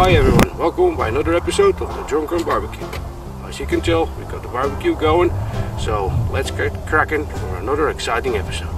Hi everyone, welcome by another episode of The Drunken BBQ. As you can tell, we got the barbecue going, so let's get cracking for another exciting episode.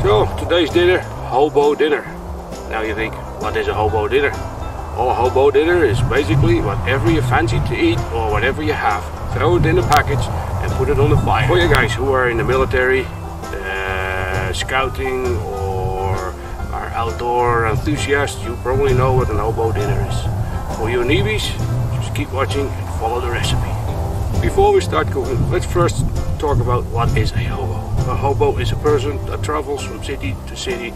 So, today's dinner, hobo dinner. Now you think, what is a hobo dinner? Well, a hobo dinner is basically whatever you fancy to eat or whatever you have. Throw it in a package and put it on the fire. For you guys who are in the military, scouting, or are outdoor enthusiasts, you probably know what an hobo dinner is. For you newbies, just keep watching and follow the recipe. Before we start cooking, let's first talk about what is a hobo. A hobo is a person that travels from city to city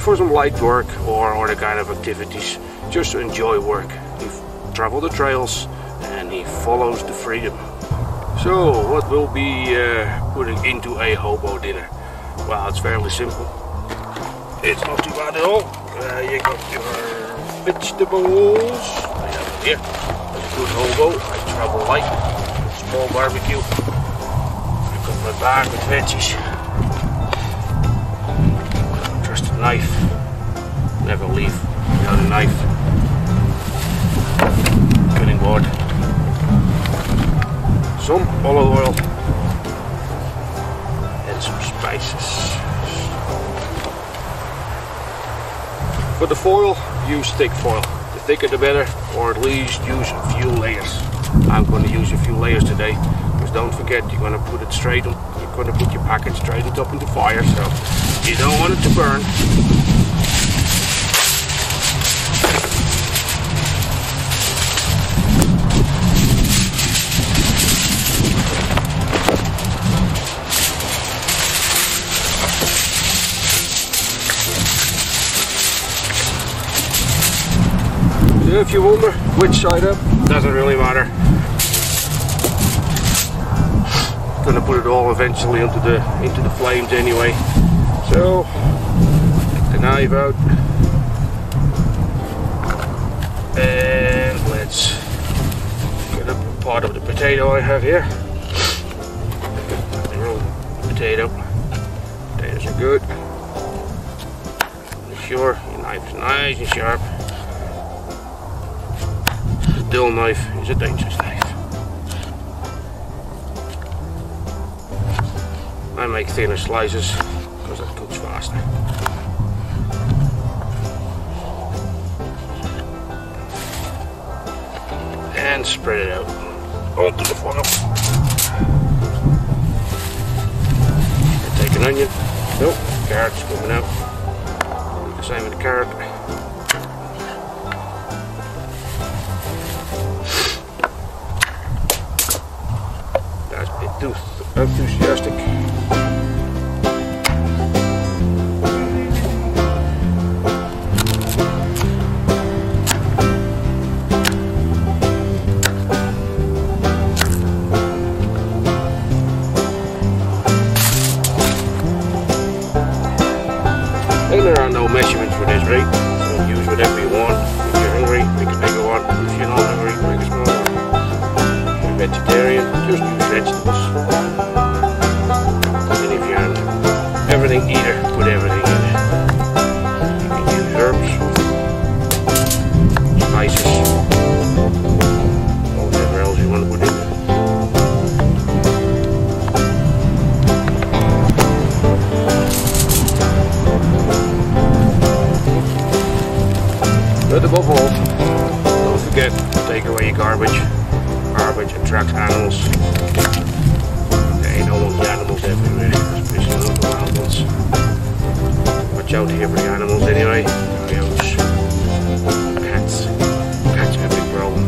for some light work or other kind of activities, just to enjoy work. He travels the trails and he follows the freedom. So what will be putting into a hobo dinner? Well, it's fairly simple. It's not too bad at all. You got your vegetables. I have it here. As a good hobo, I travel light. Small barbecue. I got my bag with veggies. Trust a knife. Never leave without a knife. Cutting board. Some olive oil. Some spices. For the foil, use thick foil. The thicker the better, or at least use a few layers. I'm going to use a few layers today, because don't forget, you're going to put it straight on, you're going to put your package straight up into fire, so you don't want it to burn. If you wonder which side up, doesn't really matter. I'm gonna put it all eventually into the flames anyway. So get the knife out and let's get up part of the potato I have here. Potatoes are good. Make sure your knife's nice and sharp. Dill knife is a dangerous knife. I make thinner slices because that cooks faster. And spread it out onto the foil. Take an onion. Nope, carrot's coming out. Do the same with the carrot. Enthusiastic. And there are no measurements for this, right? You can use whatever you want. If you're hungry, make a bigger one. If you're not hungry, make a smaller one. If you're vegetarian, just use vegetables. Everything eater, put everything in it. You can use herbs, spices, or whatever else you want to put in there. But above all, don't forget to take away your garbage. Garbage attracts animals. There ain't all those animals everywhere. Watch out here for the animals anyway. Coyotes, cats. Cats are a big problem.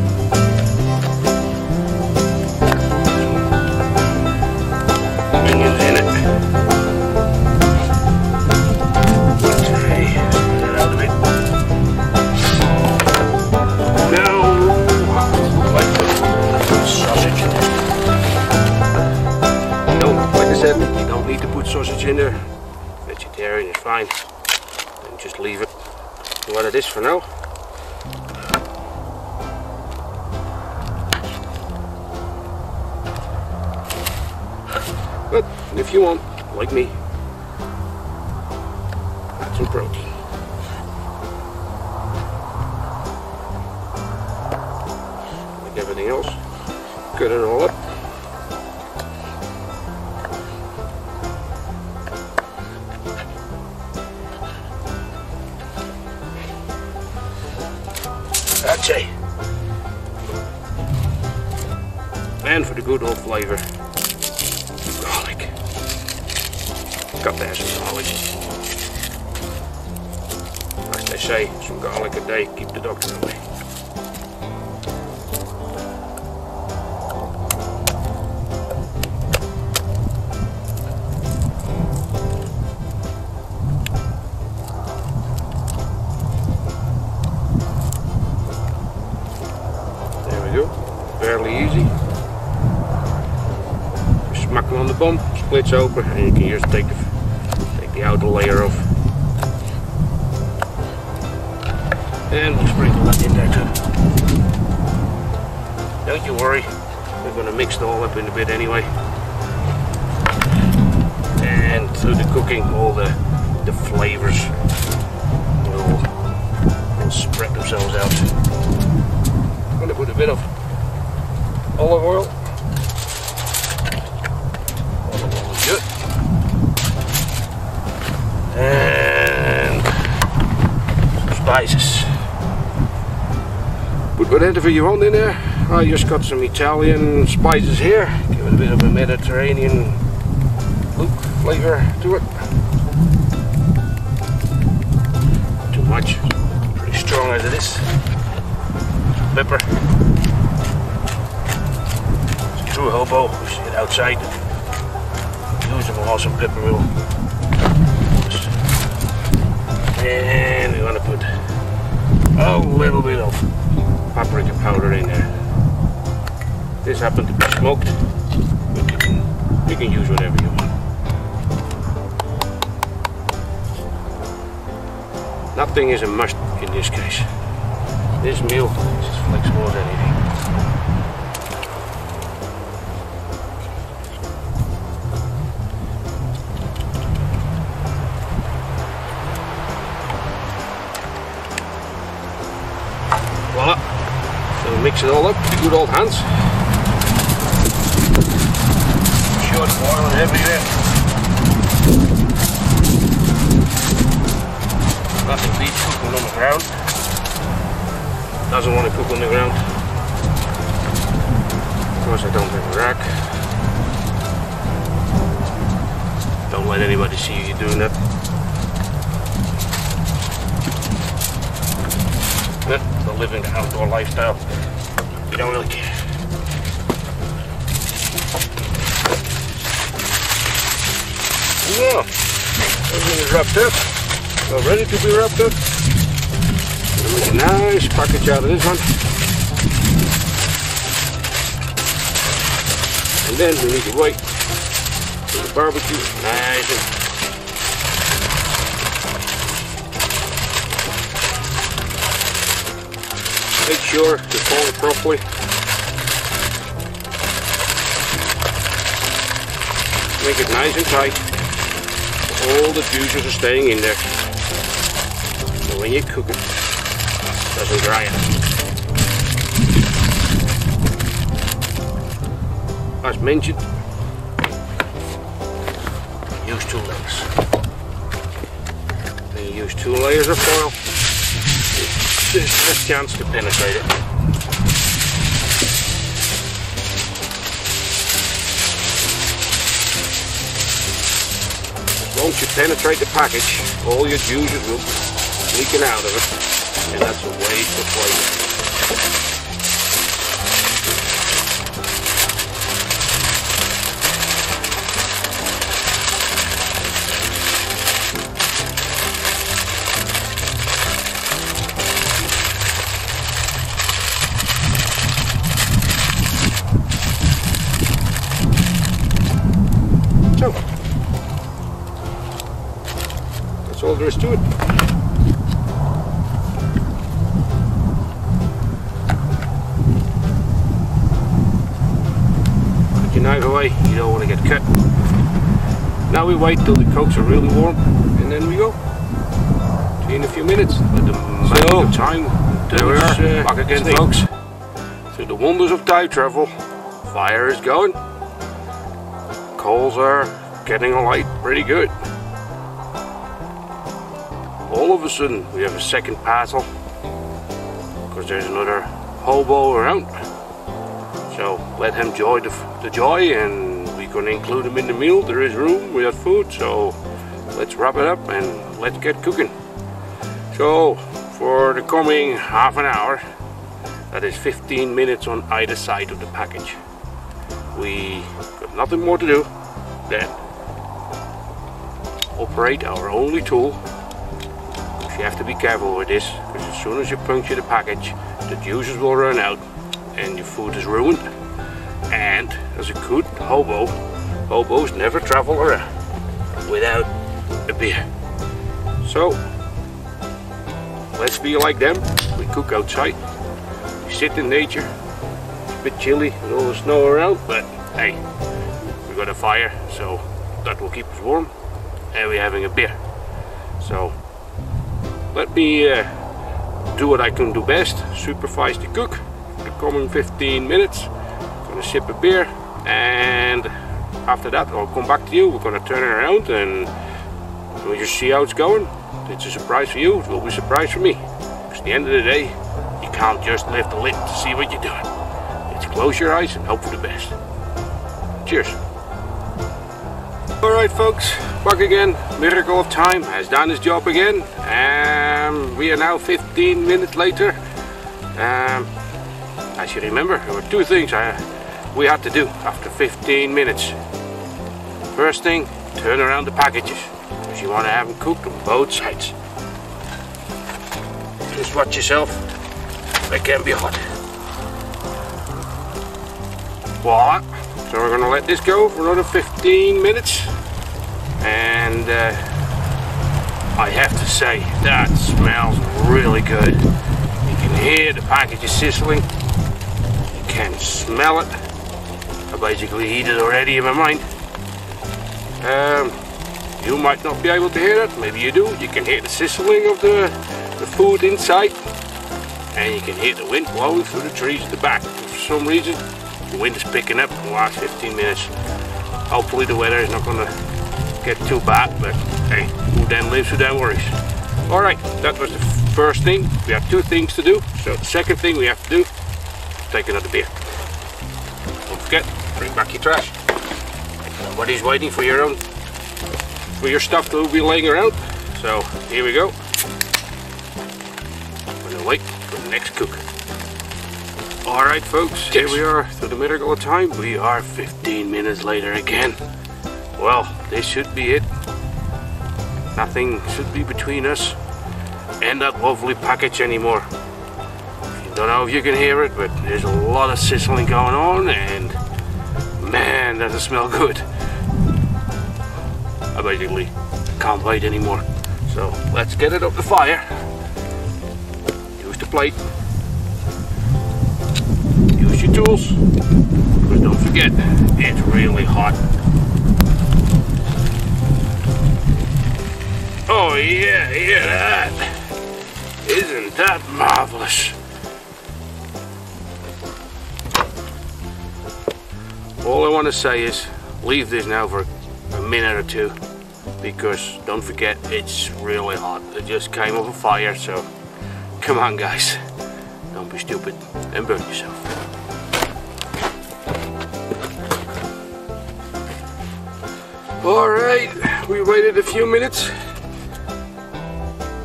Onions in it. Okay, spread it out a bit. Now, like the sausage. No, like I said, you don't need to put sausage in there. Vegetarian is fine. Just leave it what it is for now. But if you want, like me, add some protein. nails, good and all up. Achoo. And for the good old flavor, garlic. Got to have some garlic. Like they say, some garlic a day, keep the doctor away. Fairly easy. You smack them on the bump, splits open, and you can just take the outer layer off. And we'll sprinkle that in there too. Don't you worry, we're going to mix it all up in a bit anyway. And through the cooking, all the flavours will spread themselves out. I'm going to put a bit of olive oil. Olive oil is good. And some spices. Put whatever you want in there. I just got some Italian spices here. Give it a bit of a Mediterranean look, flavor to it. Not too much. Pretty strong as it is. Pepper. True hobo, we sit outside, use them awesome pepper roll. And we want to put a little bit of paprika powder in there. This happened to be smoked, you can use whatever you want. Nothing is a must in this case. This meal is as flexible as anything. Mix it all up with good old hands. Short boil everywhere. Nothing beats cooking on the ground. Doesn't want to cook on the ground. Of course I don't have a rack. Don't let anybody see you doing that. But living the outdoor lifestyle, we don't really care. Yeah, everything is wrapped up, well ready to be wrapped up. Gonna make a nice package out of this one. And then we need to wait for the barbecue, nice and make sure to fold it properly. Make it nice and tight. All the juices are staying in there. So when you cook it, it doesn't dry out. As mentioned, use two layers. Then you use two layers of foil. There's a chance to penetrate it. Once you penetrate the package, all your juices will be leaking out of it, and that's a waste of flavor. That's all there is to it. Put your knife away, you don't want to get cut. Now we wait till the cokes are really warm and then we go. See you in a few minutes. But the time, there we are, back again folks. Through the wonders of time travel, fire is going. Coals are getting alight pretty good. All of a sudden we have a second parcel because there's another hobo around. So let him enjoy the joy, and we're going to include him in the meal. There is room, we got food, so let's wrap it up and let's get cooking. So for the coming half an hour, that is 15 minutes on either side of the package, we got nothing more to do than operate our only tool. You have to be careful with this, because as soon as you puncture the package, the juices will run out and your food is ruined. And as a good hobo, hobos never travel around without a beer. So let's be like them. We cook outside, we sit in nature. It's a bit chilly with all the snow around, but hey, we got a fire, so that will keep us warm, and we're having a beer. So let me do what I can do best, supervise the cook for the coming 15 minutes. I'm gonna sip a beer, and after that I'll come back to you. We're gonna turn it around and we'll just see how it's going. It's a surprise for you, it will be a surprise for me. Because at the end of the day, you can't just lift the lid to see what you're doing. It's close your eyes and hope for the best. Cheers. Alright folks, back again. Miracle of time has done his job again, and we are now 15 minutes later. As you remember, there were two things we had to do after 15 minutes. First thing, turn around the packages, because you want to have them cooked on both sides. Just watch yourself, they can be hot. Voila. So we're gonna let this go for another 15 minutes, and I have to say that smells really good. You can hear the packages sizzling, you can smell it. I basically heated already in my mind. You might not be able to hear that, maybe you do. You can hear the sizzling of the food inside, and you can hear the wind blowing through the trees at the back. For some reason the wind is picking up in the last 15 minutes. Hopefully the weather is not going to get too bad, but hey, who then lives, who then worries. Alright, that was the first thing. We have two things to do, so the second thing we have to do is take another beer. Don't forget, bring back your trash. Nobody's waiting for your own, for your stuff to be laying around. So here we go. I'm going to wait for the next cook. Alright folks, here we are through the miracle of time. We are 15 minutes later again. Well, this should be it. Nothing should be between us and that lovely package anymore. Don't know if you can hear it, but there's a lot of sizzling going on, and man, does it smell good. I basically can't wait anymore. So let's get it up the fire. Use the plate. Your tools, but don't forget, it's really hot. Oh yeah, hear that? Isn't that marvelous? All I want to say is leave this now for a minute or two, because don't forget, it's really hot. It just came off a fire, so come on guys, don't be stupid and burn yourself. Alright, we waited a few minutes.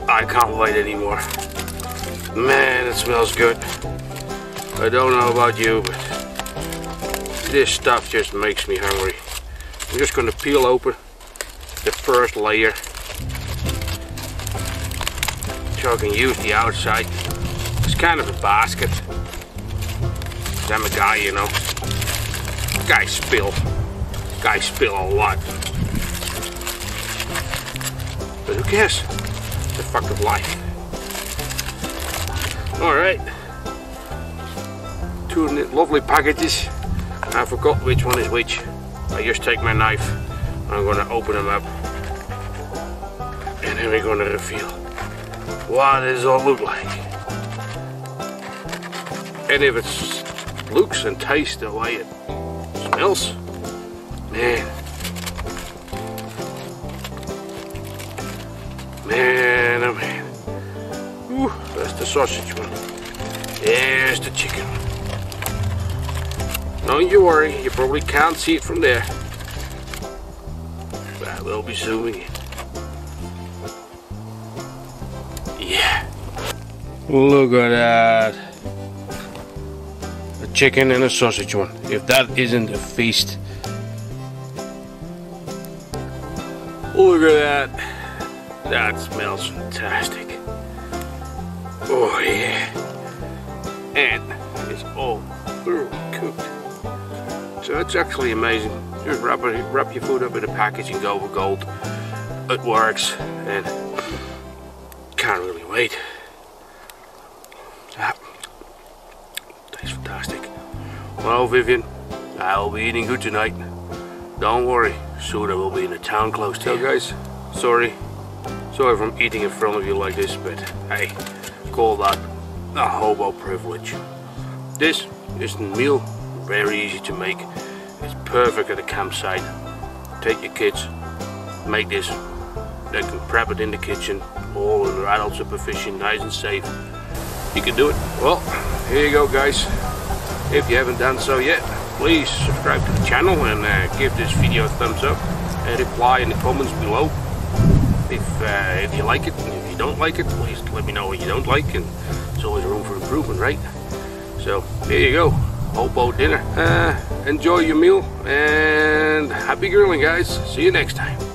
I can't wait anymore. Man, it smells good. I don't know about you, but this stuff just makes me hungry. I'm just going to peel open the first layer, so I can use the outside. It's kind of a basket. I'm a guy, you know. Guys spill a lot. But who cares? It's the fuck of life. Alright. Two lovely packages. I forgot which one is which. I just take my knife and I'm gonna open them up. And then we're gonna reveal what does it all look like. And if it's looks and tastes, the way it smells, man, oh man. Ooh, that's the sausage one. There's the chicken. Don't you worry, you probably can't see it from there, but I will be zooming in. Yeah. Look at that. Chicken and a sausage one. If that isn't a feast. Look at that. That smells fantastic. Oh yeah. And it's all thoroughly cooked. So it's actually amazing. Just wrap your food up in a package and go with gold. It works and can't really wait. It's fantastic. Well, Vivian, I'll be eating good tonight. Don't worry, soon I will be in a town close to you guys. Sorry if I'm eating in front of you like this, but hey, call that a hobo privilege. This instant meal, very easy to make. It's perfect at a campsite. Take your kids, make this. They can prep it in the kitchen, all in their adult supervision, nice and safe. You can do it. Well, here you go guys. If you haven't done so yet, please subscribe to the channel and give this video a thumbs up and reply in the comments below if you like it, and if you don't like it, please let me know what you don't like, and there's always room for improvement, right? So here you go, hobo dinner. Enjoy your meal and happy grilling guys. See you next time.